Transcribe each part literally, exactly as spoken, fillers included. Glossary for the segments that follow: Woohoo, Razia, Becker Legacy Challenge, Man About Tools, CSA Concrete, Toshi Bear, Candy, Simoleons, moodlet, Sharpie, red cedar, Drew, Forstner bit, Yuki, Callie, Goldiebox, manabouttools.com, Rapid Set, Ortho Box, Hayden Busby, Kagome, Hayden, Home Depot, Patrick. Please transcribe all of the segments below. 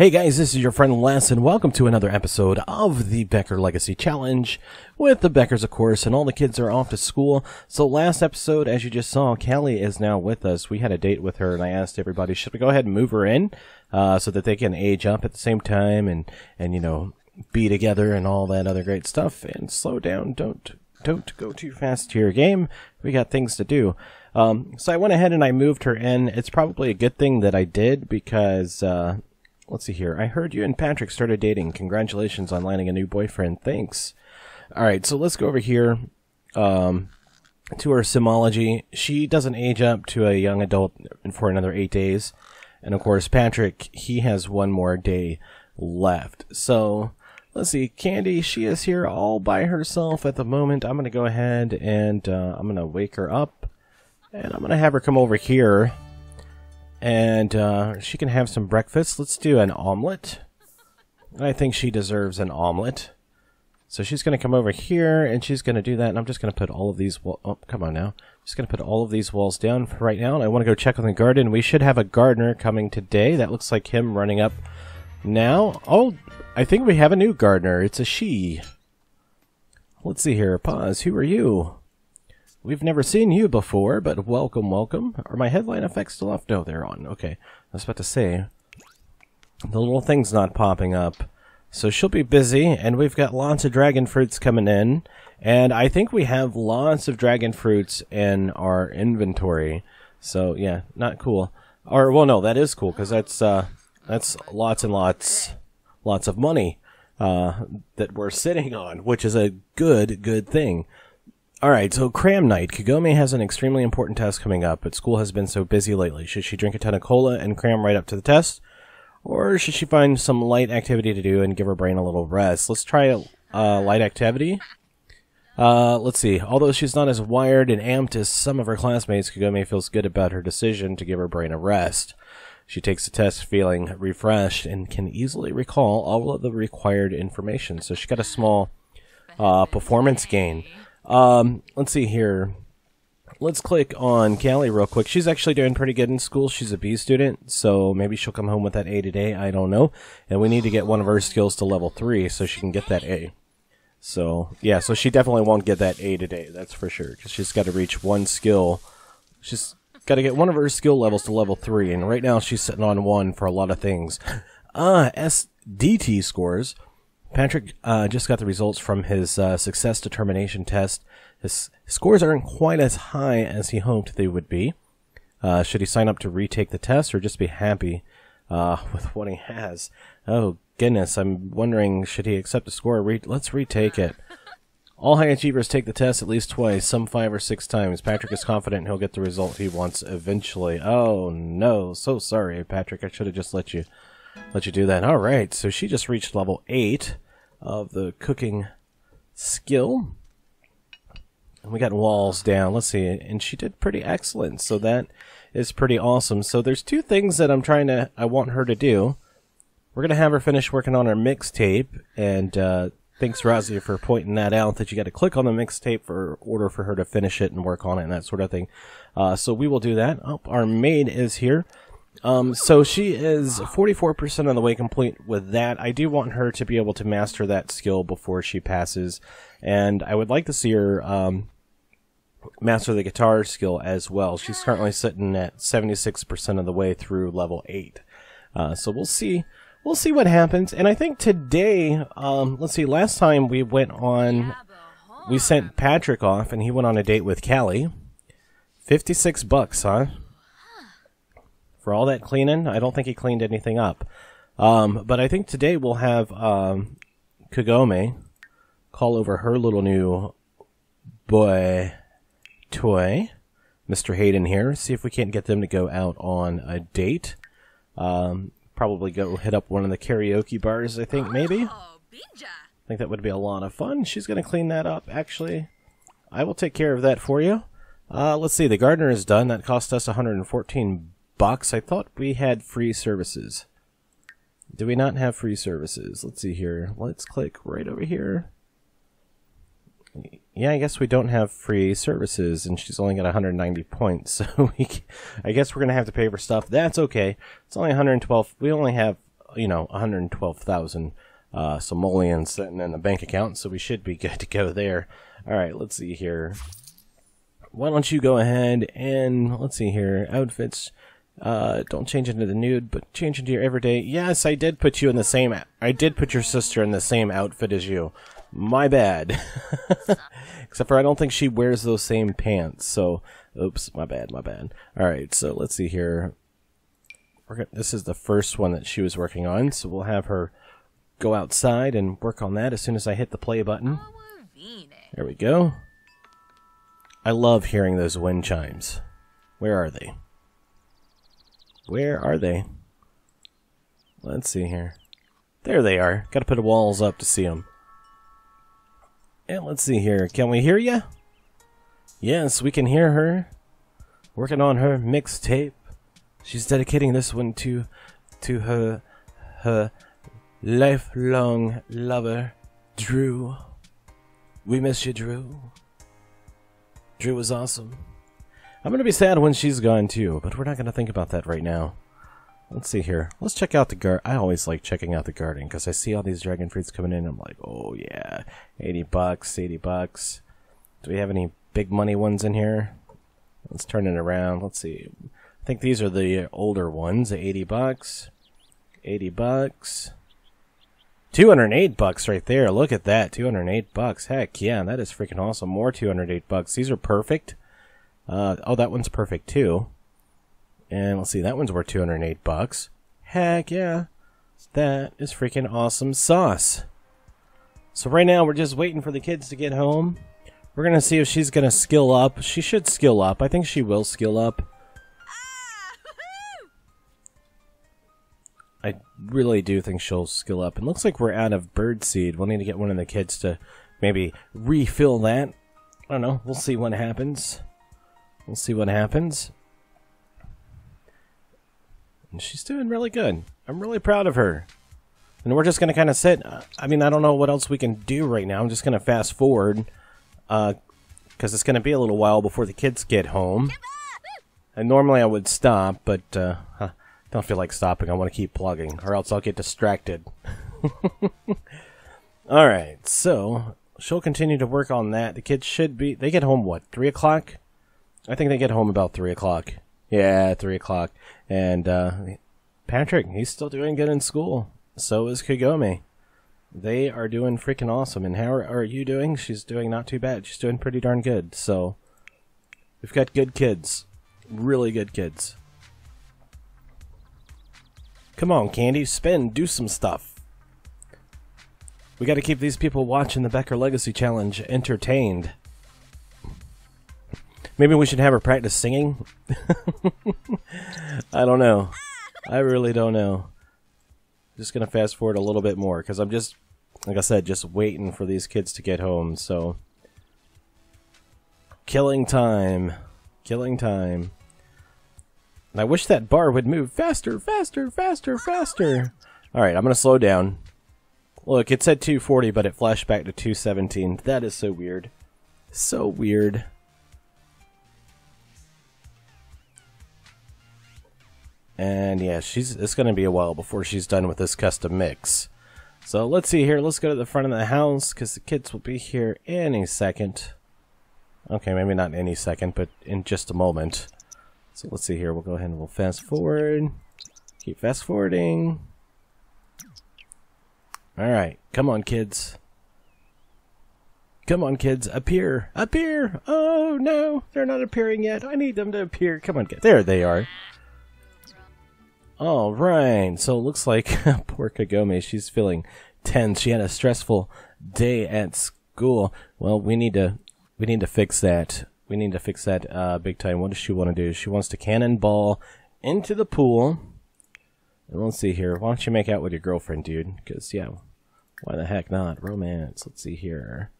Hey guys, this is your friend Les, and welcome to another episode of the Becker Legacy Challenge with the Beckers, of course, and all the kids are off to school. So last episode, as you just saw, Callie is now with us. We had a date with her, and I asked everybody, should we go ahead and move her in uh, so that they can age up at the same time and, and, you know, be together and all that other great stuff. And slow down, don't don't go too fast to your game. We got things to do. Um, so I went ahead and I moved her in. It's probably a good thing that I did because... Uh, Let's see here. I heard you and Patrick started dating. Congratulations on landing a new boyfriend. Thanks. All right, so let's go over here um, to her Simology. She doesn't age up to a young adult for another eight days. And, of course, Patrick, he has one more day left. So let's see. Candy, she is here all by herself at the moment. I'm going to go ahead and uh, I'm going to wake her up. And I'm going to have her come over here. And uh, she can have some breakfast. Let's do an omelet. I think she deserves an omelet. So she's going to come over here, and she's going to do that. And I'm just going to put all of these walls... Oh, come on now. Just going to put all of these walls down for right now. And I want to go check on the garden. We should have a gardener coming today. That looks like him running up now. Oh, I think we have a new gardener. It's a she. Let's see here. Pause. Who are you? We've never seen you before, but welcome, welcome. Are my headline effects still off? No, they're on. Okay. I was about to say, the little thing's not popping up. So she'll be busy, and we've got lots of dragon fruits coming in. And I think we have lots of dragon fruits in our inventory. So, yeah, not cool. Or, well, no, that is cool, because that's, uh, that's lots and lots, lots of money uh, that we're sitting on, which is a good, good thing. Alright, so cram night. Kagome has an extremely important test coming up, but school has been so busy lately. Should she drink a ton of cola and cram right up to the test? Or should she find some light activity to do and give her brain a little rest? Let's try a uh, light activity. Uh, let's see. Although she's not as wired and amped as some of her classmates, Kagome feels good about her decision to give her brain a rest. She takes the test feeling refreshed and can easily recall all of the required information. So she got a small uh, performance gain. Um, let's see here. Let's click on Callie real quick. She's actually doing pretty good in school. She's a B student, so maybe she'll come home with that A today. I don't know. And we need to get one of her skills to level three so she can get that A. So, yeah, so she definitely won't get that A today. That's for sure, because she's got to reach one skill. She's got to get one of her skill levels to level three, and right now she's sitting on one for a lot of things. Ah, S D T scores. Patrick uh, just got the results from his uh, success determination test. His scores aren't quite as high as he hoped they would be. Uh, should he sign up to retake the test or just be happy uh, with what he has? Oh, goodness. I'm wondering, should he accept a score? Re Let's retake it. All high achievers take the test at least twice, some five or six times. Patrick is confident he'll get the result he wants eventually. Oh, no. So sorry, Patrick. I should have just let you... Let you do that. All right, so she just reached level eight of the cooking skill. And we got walls down. Let's see. And she did pretty excellent, so that is pretty awesome. So there's two things that I'm trying to, I want her to do. We're going to have her finish working on her mixtape. And uh, thanks, Razia, for pointing that out, that you got to click on the mixtape for order for her to finish it and work on it and that sort of thing. Uh, so we will do that. Oh, our maid is here. Um, so she is forty-four percent of the way complete with that. I do want her to be able to master that skill before she passes, and I would like to see her um, master the guitar skill as well. She's currently sitting at seventy-six percent of the way through level eight. Uh, so we'll see. We'll see what happens. And I think today, um, let's see, last time we went on, we sent Patrick off, and he went on a date with Callie. fifty-six bucks, huh? For all that cleaning, I don't think he cleaned anything up. Um, but I think today we'll have um, Kagome call over her little new boy toy, Mister Hayden here. See if we can't get them to go out on a date. Um, probably go hit up one of the karaoke bars, I think, maybe. I think that would be a lot of fun. She's going to clean that up, actually. I will take care of that for you. Uh, let's see. The gardener is done. That cost us one hundred fourteen bucks. Bucks. I thought we had free services. Do we not have free services? Let's see here. Let's click right over here. Yeah, I guess we don't have free services, and she's only got one hundred ninety points, so we, I guess we're going to have to pay for stuff. That's okay. It's only one hundred twelve. We only have you know, one hundred twelve thousand uh, simoleons sitting in the bank account, so we should be good to go there. All right, let's see here. Why don't you go ahead and, let's see here, outfits. Uh, don't change into the nude, but change into your everyday. Yes, I did put you in the same, I did put your sister in the same outfit as you. My bad. Except for I don't think she wears those same pants, so, oops, my bad, my bad. Alright, so let's see here. We're gonna, this is the first one that she was working on, so we'll have her go outside and work on that as soon as I hit the play button. There we go. I love hearing those wind chimes. Where are they? Where are they? Let's see here. There they are. Gotta put the walls up to see them. And let's see here. Can we hear ya? Yes, we can hear her. Working on her mixtape. She's dedicating this one to to her her lifelong lover, Drew. We miss you, Drew. Drew was awesome. I'm gonna be sad when she's gone too, but we're not gonna think about that right now. Let's see here. Let's check out the garden. I always like checking out the garden because I see all these dragon fruits coming in and I'm like, oh yeah, eighty bucks, eighty bucks. Do we have any big money ones in here? Let's turn it around. Let's see. I think these are the older ones. eighty bucks, eighty bucks, two hundred eight bucks right there. Look at that, two hundred eight bucks. Heck yeah, that is freaking awesome. More two hundred eight bucks. These are perfect. Uh, oh, that one's perfect too. And let's see, that one's worth two hundred eight bucks. Heck yeah. That is freaking awesome sauce. So right now we're just waiting for the kids to get home. We're going to see if she's going to skill up. She should skill up. I think she will skill up. I really do think she'll skill up. It looks like we're out of bird seed. We'll need to get one of the kids to maybe refill that. I don't know. We'll see what happens. We'll see what happens. And she's doing really good. I'm really proud of her. And we're just going to kind of sit. I mean, I don't know what else we can do right now. I'm just going to fast forward. Because uh, it's going to be a little while before the kids get home. And normally I would stop, but uh, I don't feel like stopping. I want to keep plugging, or else I'll get distracted. Alright, so she'll continue to work on that. The kids should be... They get home, what, three o'clock? I think they get home about three o'clock. Yeah, three o'clock. And uh, Patrick, he's still doing good in school. So is Kagome. They are doing freaking awesome. And how are, are you doing? She's doing not too bad. She's doing pretty darn good. So we've got good kids. Really good kids. Come on, Candy. Spin. Do some stuff. We got to keep these people watching the Becker Legacy Challenge entertained. Maybe we should have her practice singing. I don't know. I really don't know. Just gonna fast forward a little bit more because I'm just, like I said, just waiting for these kids to get home. So, killing time, killing time. And I wish that bar would move faster, faster, faster, faster. All right, I'm gonna slow down. Look, it said two forty, but it flashed back to two seventeen. That is so weird. So weird. And yeah, she's it's going to be a while before she's done with this custom mix. So let's see here. Let's go to the front of the house because the kids will be here any second. Okay, maybe not any second, but in just a moment. So let's see here. We'll go ahead and we'll fast forward. Keep fast forwarding. All right. Come on, kids. Come on, kids. Appear. Appear. Oh, no. They're not appearing yet. I need them to appear. Come on, kids. There they are. All right, so it looks like poor Kagome, she's feeling tense. She had a stressful day at school. Well, we need to we need to fix that. We need to fix that uh, big time. What does she want to do? She wants to cannonball into the pool. And let's see here. Why don't you make out with your girlfriend, dude? Because, yeah, why the heck not? Romance. Let's see here.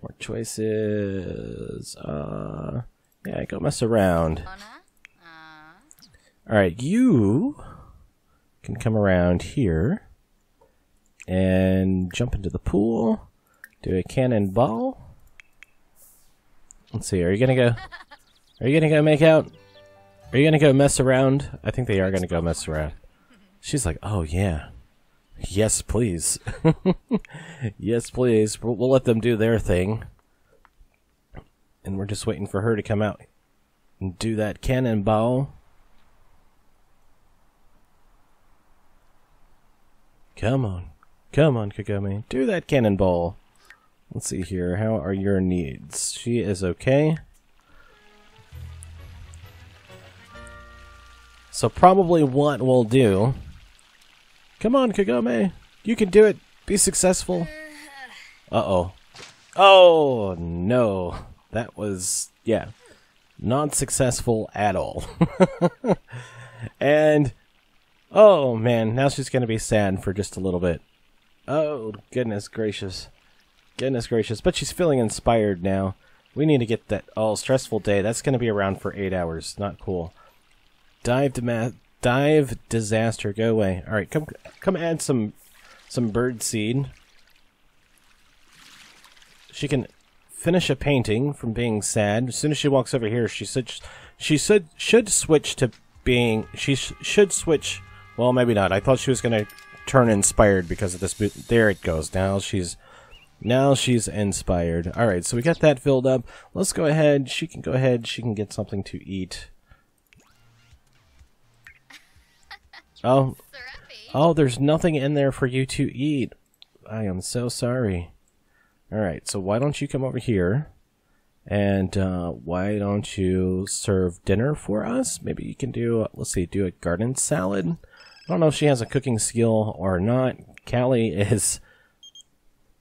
More choices. Uh, yeah, go mess around. Alright, you can come around here and jump into the pool, do a cannonball. Let's see, are you gonna go, are you gonna go make out? Are you gonna go mess around? I think they are gonna go mess around. She's like, oh yeah, yes please. Yes please, we'll let them do their thing. And we're just waiting for her to come out and do that cannonball. Come on, come on Kagome, do that cannonball. Let's see here, how are your needs? She is okay. So probably what we'll do... Come on, Kagome! You can do it! Be successful! Uh-oh. Oh, no! That was, yeah, not successful at all. And, oh man, now she's gonna be sad for just a little bit. Oh, goodness gracious. Goodness gracious, but she's feeling inspired now. We need to get that all stressful day. That's going to be around for eight hours. Not cool. Dive dema dive disaster. Go away. All right, come come add some some bird seed. She can finish a painting from being sad. As soon as she walks over here, she should she should should switch to being she sh should switch. Well, maybe not. I thought she was going to turn inspired because of this. There it goes. Now she's. Now she's inspired. Alright, so we got that filled up. Let's go ahead. She can go ahead. She can get something to eat. Oh. Oh, there's nothing in there for you to eat. I am so sorry. Alright, so why don't you come over here? And uh, why don't you serve dinner for us? Maybe you can do, let's see, do a garden salad. I don't know if she has a cooking skill or not. Callie is...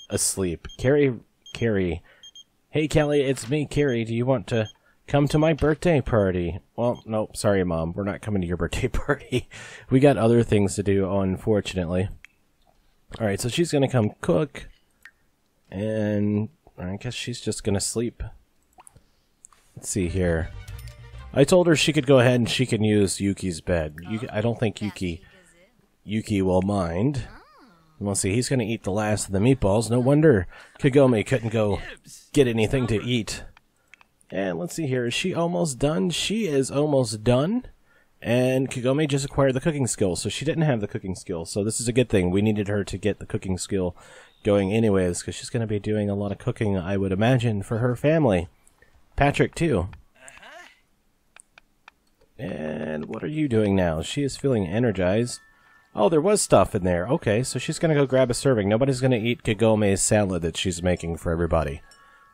asleep. Carrie, Carrie. Hey, Callie, it's me, Carrie. Do you want to come to my birthday party? Well, nope. Sorry, Mom. We're not coming to your birthday party. We got other things to do, unfortunately. All right, so she's going to come cook. And I guess she's just going to sleep. Let's see here. I told her she could go ahead and she can use Yuki's bed. Yuki, I don't think Yuki, Yuki will mind. Let's see, he's going to eat the last of the meatballs. No wonder Kagome couldn't go get anything to eat. And let's see here. Is she almost done? She is almost done. And Kagome just acquired the cooking skill, so she didn't have the cooking skill. So this is a good thing. We needed her to get the cooking skill going anyways, because she's going to be doing a lot of cooking, I would imagine, for her family. Patrick, too. And what are you doing now? She is feeling energized. Oh, there was stuff in there. Okay, so she's going to go grab a serving. Nobody's going to eat Kagome's salad that she's making for everybody.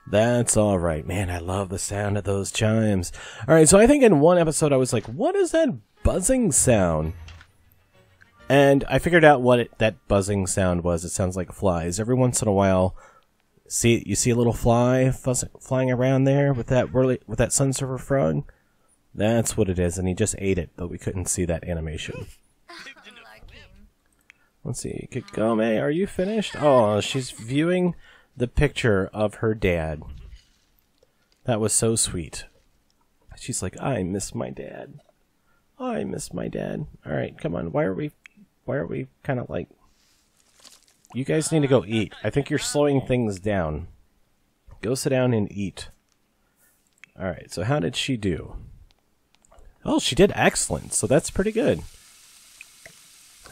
That's all right. Man, I love the sound of those chimes. All right, so I think in one episode I was like, what is that buzzing sound? And I figured out what it, that buzzing sound was. It sounds like flies. Every once in a while, see you see a little fly fussing, flying around there with that, whirly, with that sun server frog? That's what it is, and he just ate it, though we couldn't see that animation. Let's see, Kagome, are you finished? Oh, she's viewing the picture of her dad. That was so sweet. She's like, I miss my dad. I miss my dad. All right, come on. Why are we, why are we kind of like, you guys need to go eat. I think you're slowing things down. Go sit down and eat. All right, so how did she do? Oh, she did excellent, so that's pretty good.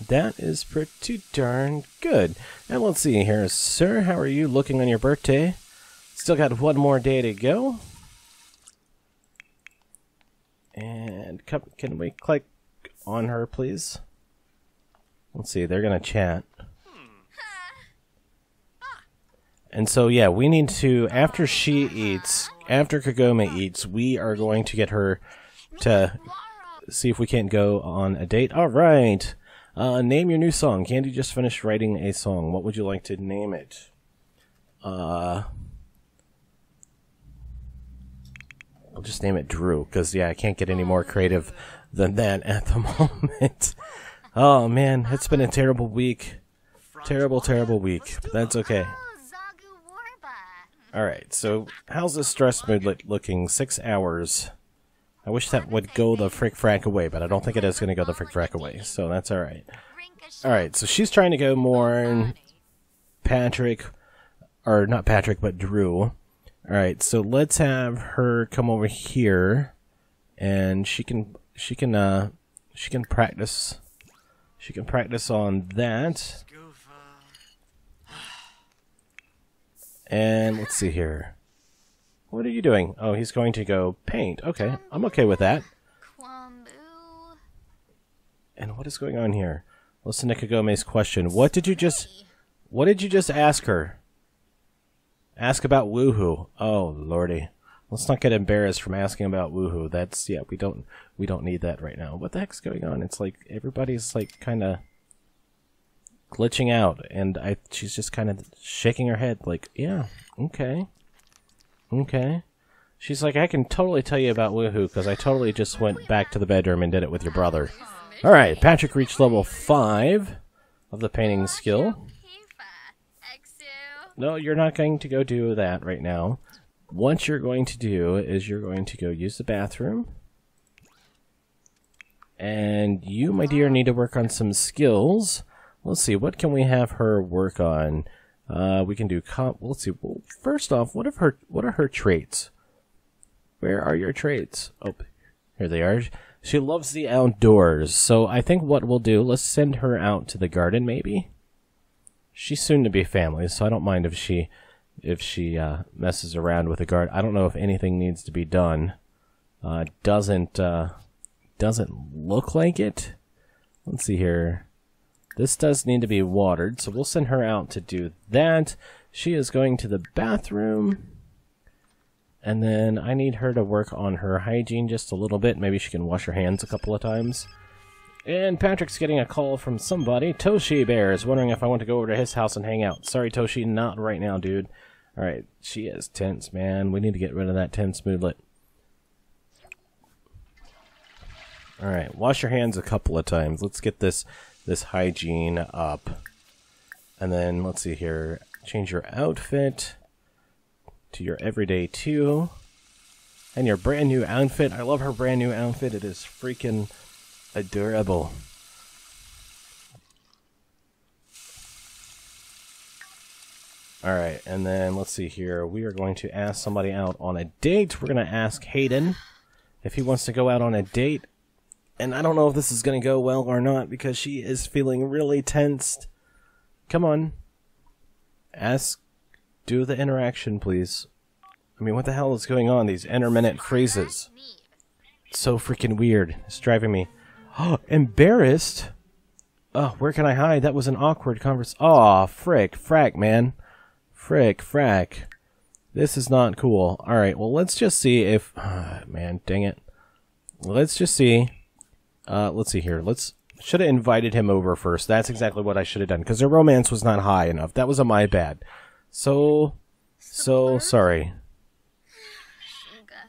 That is pretty darn good. Now let's see here. Sir, how are you looking on your birthday? Still got one more day to go. And can we click on her, please? Let's see. They're going to chat. And so, yeah, we need to, after she eats, after Kagome eats, we are going to get her to see if we can't go on a date. All right. Uh, name your new song. Candy just finished writing a song. What would you like to name it? Uh, I'll just name it Drew, because, yeah, I can't get any more creative than that at the moment. Oh, man, it's been a terrible week. Terrible, terrible week, but that's okay. Alright, so how's this stress mood looking? Six hours. I wish that would go the frick-frack away, but I don't think it is going to go the frick-frack away, so that's alright. Alright, so she's trying to go mourn Patrick, or not Patrick, but Drew. Alright, so let's have her come over here, and she can, she can, uh, she can practice. She can practice on that. And let's see here. What are you doing? Oh, he's going to go paint. Okay, I'm okay with that. And what is going on here? Listen to Kagome's question. What did you just... What did you just ask her? Ask about Woohoo. Oh, lordy. Let's not get embarrassed from asking about Woohoo. That's... Yeah, we don't... We don't need that right now. What the heck's going on? It's like everybody's like kind of glitching out. And I, she's just kind of shaking her head like, yeah, okay. Okay. She's like, I can totally tell you about Woohoo because I totally just went back to the bedroom and did it with your brother. Alright, Patrick reached level five of the painting skill. No, you're not going to go do that right now. What you're going to do is you're going to go use the bathroom. And you, my dear, need to work on some skills. Let's see, what can we have her work on? Uh, we can do comp. Let's see. Well, first off, what of her? What are her traits? Where are your traits? Oh, here they are. She loves the outdoors, so I think what we'll do, let's send her out to the garden, maybe? She's soon to be family, so I don't mind if she if she uh, messes around with the garden. I don't know if anything needs to be done. Uh, doesn't, uh, doesn't look like it. Let's see here. This does need to be watered, so we'll send her out to do that. She is going to the bathroom. And then I need her to work on her hygiene just a little bit. Maybe she can wash her hands a couple of times. And Patrick's getting a call from somebody. Toshi Bear is wondering if I want to go over to his house and hang out. Sorry, Toshi, not right now, dude. Alright, she is tense, man. We need to get rid of that tense moodlet. Alright, wash your hands a couple of times. Let's get this, this hygiene up. And then, let's see here. Change your outfit to your everyday too, and your brand new outfit. I love her brand new outfit. It is freaking adorable. Alright, and then let's see here. We are going to ask somebody out on a date. We're going to ask Hayden if he wants to go out on a date. And I don't know if this is going to go well or not because she is feeling really tensed. Come on. Ask. Do the interaction, please. I mean, what the hell is going on? These intermittent phrases. It's so freaking weird. It's driving me. Oh, embarrassed? Oh, where can I hide? That was an awkward converse. Aw, frick, frack, man. Frick, frack. This is not cool. Alright, well, let's just see if... Oh, man, dang it. Let's just see. Uh, let's see here. Let's... Should have invited him over first. That's exactly what I should have done, because their romance was not high enough. That was a my bad. So, so sorry.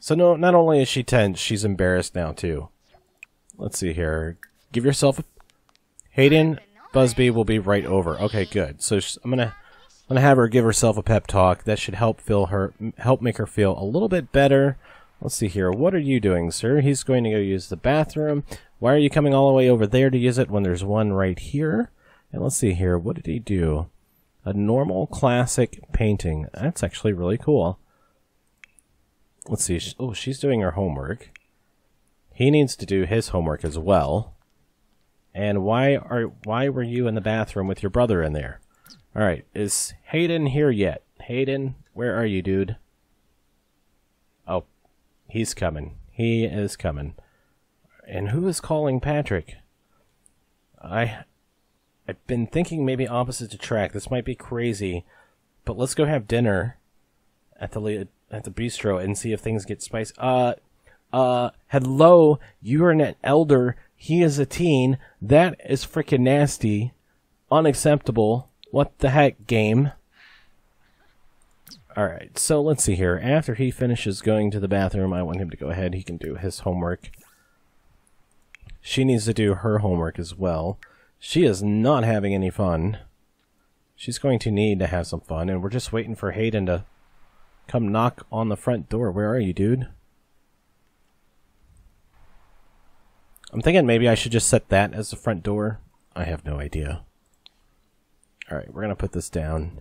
So no, not only is she tense, she's embarrassed now too. Let's see here. Give yourself a... Hayden, Busby will be right over. Okay, good. So I'm gonna, I'm gonna have her give herself a pep talk. That should help feel her, help make her feel a little bit better. Let's see here. What are you doing, sir? He's going to go use the bathroom. Why are you coming all the way over there to use it when there's one right here? And let's see here. What did he do? A normal classic painting. That's actually really cool. Let's see. Oh, she's doing her homework. He needs to do his homework as well. And why are why were you in the bathroom with your brother in there? All right. Is Hayden here yet? Hayden, where are you, dude? Oh, he's coming. He is coming. And who is calling Patrick? I... I've been thinking maybe opposite to track. This might be crazy, but let's go have dinner at the at the bistro and see if things get spicy. Uh, uh, hello, you are an elder. He is a teen. That is freaking nasty, unacceptable. What the heck, game? All right, so let's see here. After he finishes going to the bathroom, I want him to go ahead. He can do his homework. She needs to do her homework as well. She is not having any fun. She's going to need to have some fun, and we're just waiting for Hayden to come knock on the front door. Where are you, dude? I'm thinking maybe I should just set that as the front door. I have no idea. Alright, we're going to put this down.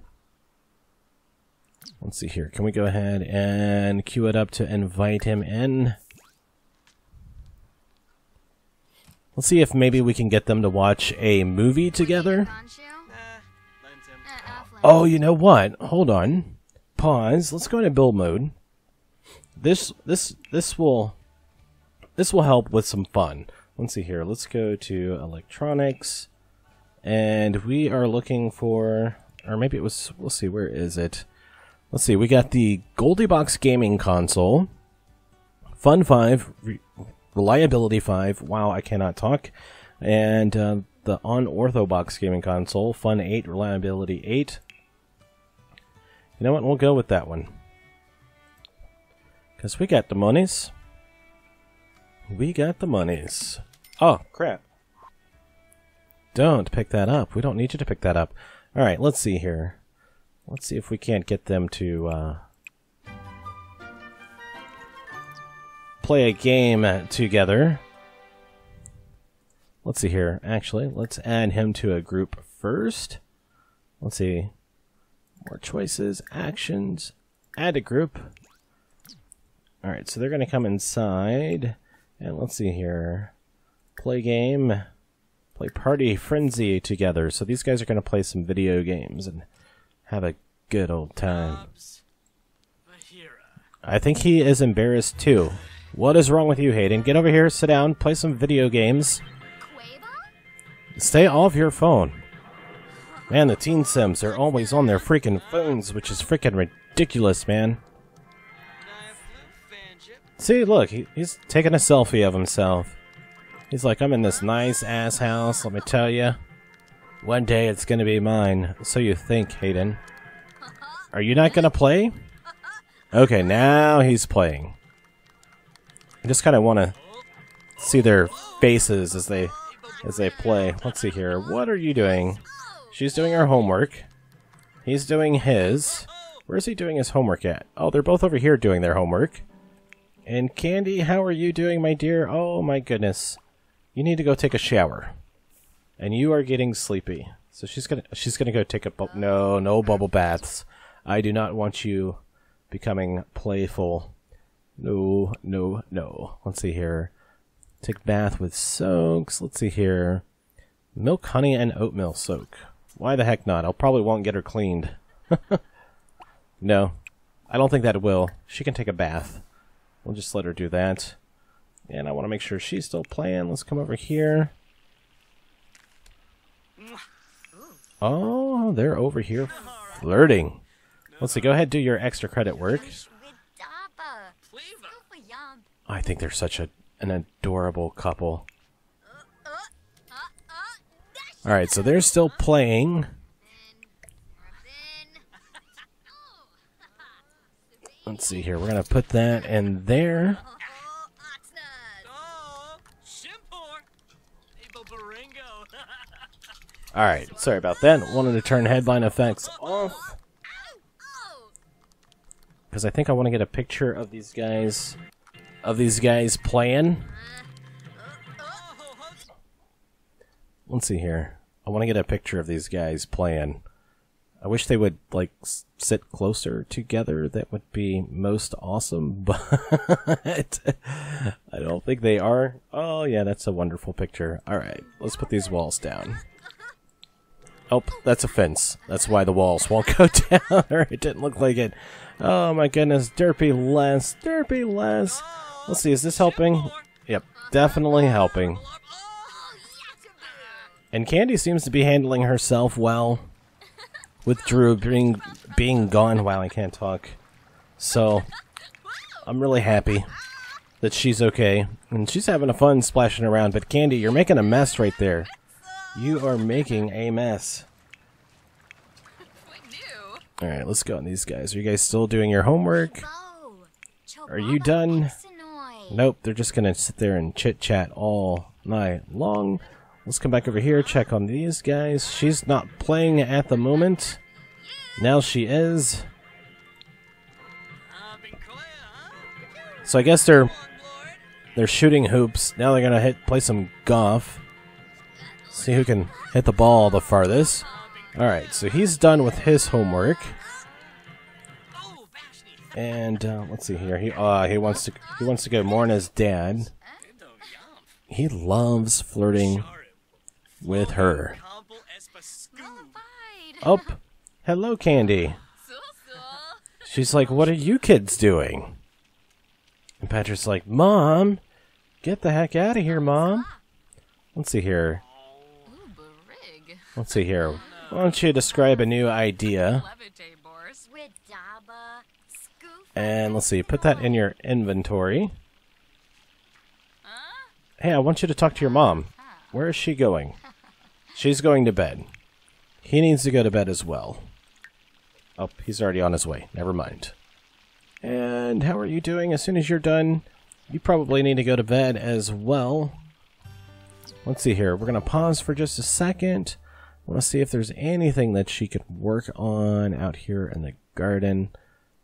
Let's see here. Can we go ahead and queue it up to invite him in? Let's see if maybe we can get them to watch a movie together. Oh, you know what? Hold on. Pause. Let's go into build mode. This this this will this will help with some fun. Let's see here. Let's go to electronics, and we are looking for, or maybe it was. We'll see. Where is it? Let's see. We got the Goldiebox gaming console. Fun five, re reliability five. Wow, I cannot talk. And uh, the on Ortho Box gaming console. Fun eight, reliability eight. You know what? We'll go with that one. Because we got the monies. We got the monies. Oh, crap. Don't pick that up. We don't need you to pick that up. Alright, let's see here. Let's see if we can't get them to uh, play a game together. Let's see here. Actually, let's add him to a group first. Let's see. More choices, actions, add a group. Alright, so they're going to come inside, and let's see here, play game, play Party Frenzy together. So these guys are going to play some video games and have a good old time. I think he is embarrassed too. What is wrong with you, Hayden? Get over here, sit down, play some video games. Stay off your phone. Man, the teen sims, they're always on their freaking phones, which is freaking ridiculous, man. See, look, he, he's taking a selfie of himself. He's like, I'm in this nice-ass house, let me tell you. One day it's gonna be mine. So you think, Hayden. Are you not gonna play? Okay, now he's playing. I just kind of want to see their faces as they, as they play. Let's see here. What are you doing? She's doing her homework. He's doing his. Where's he doing his homework at? Oh, they're both over here doing their homework. And Candy, how are you doing, my dear? Oh my goodness. You need to go take a shower. And you are getting sleepy. So she's gonna she's gonna go take a bu- no, no bubble baths. I do not want you becoming playful. No, no, no. Let's see here. Take bath with soaks. Let's see here. Milk, honey, and oatmeal soak. Why the heck not? I'll probably won't get her cleaned. No. I don't think that will. She can take a bath. We'll just let her do that. And I want to make sure she's still playing. Let's come over here. Oh, they're over here flirting. Let's see, go ahead and do your extra credit work. I think they're such a, an adorable couple. Alright, so they're still playing. Let's see here, we're going to put that in there. Alright, sorry about that. Wanted to turn headline effects off. Because I think I want to get a picture of these guys, of these guys playing. Let's see here. I want to get a picture of these guys playing. I wish they would, like, sit closer together. That would be most awesome, but I don't think they are. Oh, yeah, that's a wonderful picture. All right, let's put these walls down. Oh, that's a fence. That's why the walls won't go down, or it didn't look like it. Oh, my goodness. Derpy less. Derpy less. Let's see. Is this helping? Yep, definitely helping. And Candy seems to be handling herself well. With Drew being, being gone, while I can't talk. So, I'm really happy that she's okay. And she's having a fun splashing around, but Candy, you're making a mess right there. You are making a mess. Alright, let's go on these guys. Are you guys still doing your homework? Are you done? Nope, they're just gonna sit there and chit-chat all night long. Let's come back over here, check on these guys. She's not playing at the moment. Now she is. So I guess they're they're shooting hoops. Now they're gonna hit play some golf. See who can hit the ball the farthest. Alright, so he's done with his homework. And uh, let's see here. He uh, he wants to he wants to go mourn his dad. He loves flirting with her. Oh, hello, Candy. She's like, what are you kids doing? And Patrick's like, Mom, get the heck out of here, Mom. Let's see here. Let's see here. Why don't you describe a new idea? And let's see, put that in your inventory. Hey, I want you to talk to your mom. Where is she going? She's going to bed. He needs to go to bed as well. Oh, he's already on his way. Never mind. And how are you doing? As soon as you're done, you probably need to go to bed as well. Let's see here. We're going to pause for just a second. I want to see if there's anything that she could work on out here in the garden.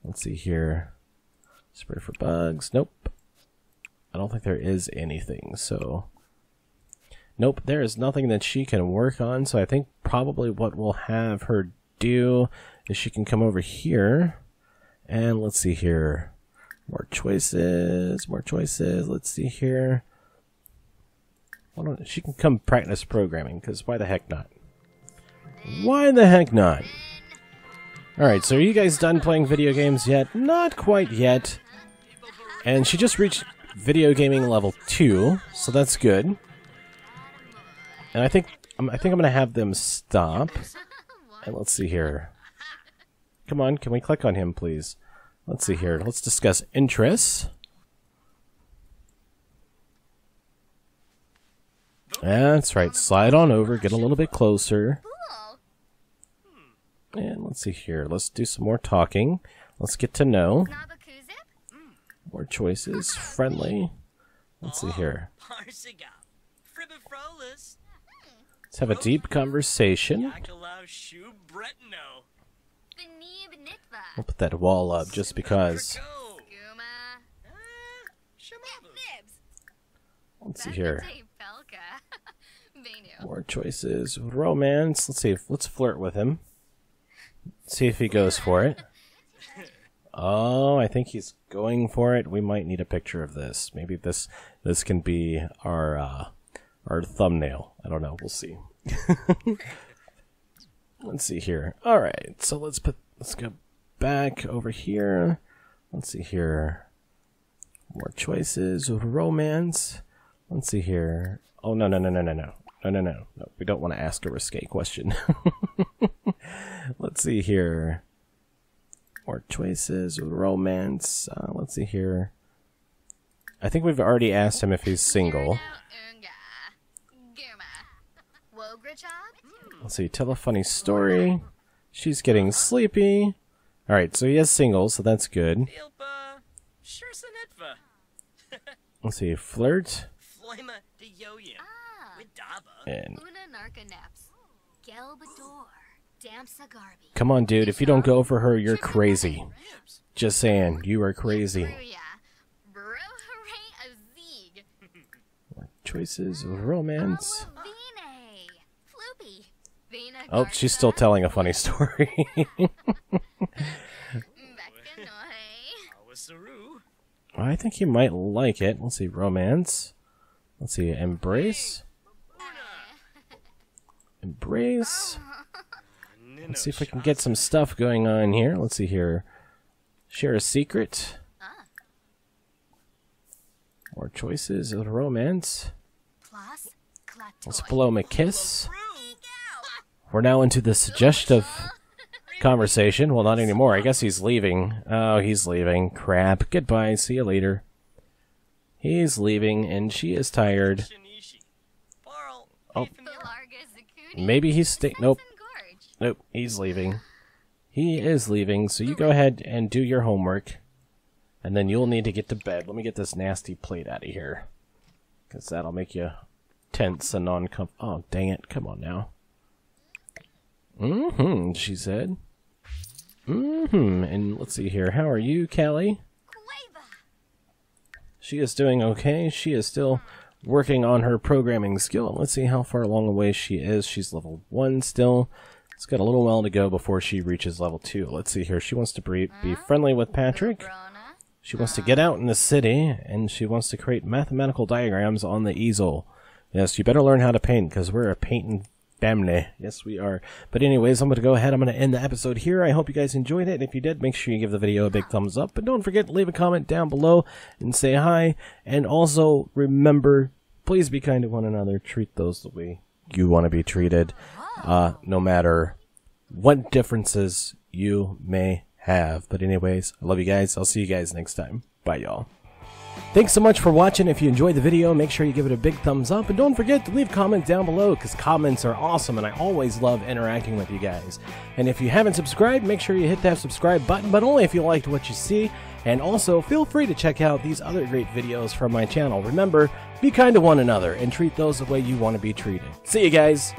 Let's see here. Spray for bugs. Nope. I don't think there is anything, so... Nope, there is nothing that she can work on, so I think probably what we'll have her do is she can come over here, and let's see here. More choices, more choices, let's see here. Why don't, she can come practice programming, because why the heck not? Why the heck not? Alright, so are you guys done playing video games yet? Not quite yet. And she just reached... video gaming level two, so that's good. And I think I'm, I think I'm gonna have them stop. And let's see here. Come on, can we click on him, please? Let's see here. Let's discuss interests. That's right. Slide on over. Get a little bit closer. And let's see here. Let's do some more talking. Let's get to know. More choices. Friendly. Let's see here. Let's have a deep conversation. We'll put that wall up just because. Let's see here. More choices. Romance. Let's see if let's flirt with him. See if he goes for it. Oh, I think he's going for it. We might need a picture of this. Maybe this this can be our uh, our thumbnail. I don't know. We'll see. Let's see here. All right. So let's put let's go back over here. Let's see here. More choices. Romance. Let's see here. Oh no no no no no no no no no no. We don't want to ask a risque question. Let's see here. More choices, romance. Uh, let's see here. I think we've already asked him if he's single. Let's see, tell a funny story. She's getting sleepy. Alright, so he is single, so that's good. Let's see, flirt. And come on, dude. If you don't go for her, you're crazy. Just saying, you are crazy. Choices, romance. Oh, she's still telling a funny story. I think you might like it. Let's see, romance. Let's see, embrace. Embrace. Let's see if we can get some stuff going on here. Let's see here. Share a secret. More choices of romance. Let's blow him a kiss. We're now into the suggestive conversation. Well, not anymore. I guess he's leaving. Oh, he's leaving. Crap. Goodbye. See you later. He's leaving, and she is tired. Oh. Maybe he's staying. Nope. Nope, he's leaving. He is leaving, so you go ahead and do your homework. And then you'll need to get to bed. Let me get this nasty plate out of here. Because that'll make you tense and uncomfortable. Oh, dang it. Come on now. Mm-hmm, she said. Mm-hmm. And let's see here. How are you, Callie? She is doing okay. She is still working on her programming skill. And let's see how far along the way she is. She's level one still. It's got a little while to go before she reaches level two. Let's see here. She wants to be friendly with Patrick. She wants to get out in the city, and she wants to create mathematical diagrams on the easel. Yes, you better learn how to paint, because we're a painting family. Yes, we are. But anyways, I'm going to go ahead. I'm going to end the episode here. I hope you guys enjoyed it. And if you did, make sure you give the video a big thumbs up. But don't forget to leave a comment down below and say hi. And also, remember, please be kind to one another. Treat those the way you want to be treated, uh, no matter what differences you may have. But anyways, I love you guys. I'll see you guys next time. Bye, y'all. Thanks so much for watching. If you enjoyed the video, make sure you give it a big thumbs up, and don't forget to leave comments down below, because comments are awesome and I always love interacting with you guys. And if you haven't subscribed, make sure you hit that subscribe button, but only if you liked what you see. And also, feel free to check out these other great videos from my channel. Remember, be kind to one another and treat those the way you want to be treated. See you guys!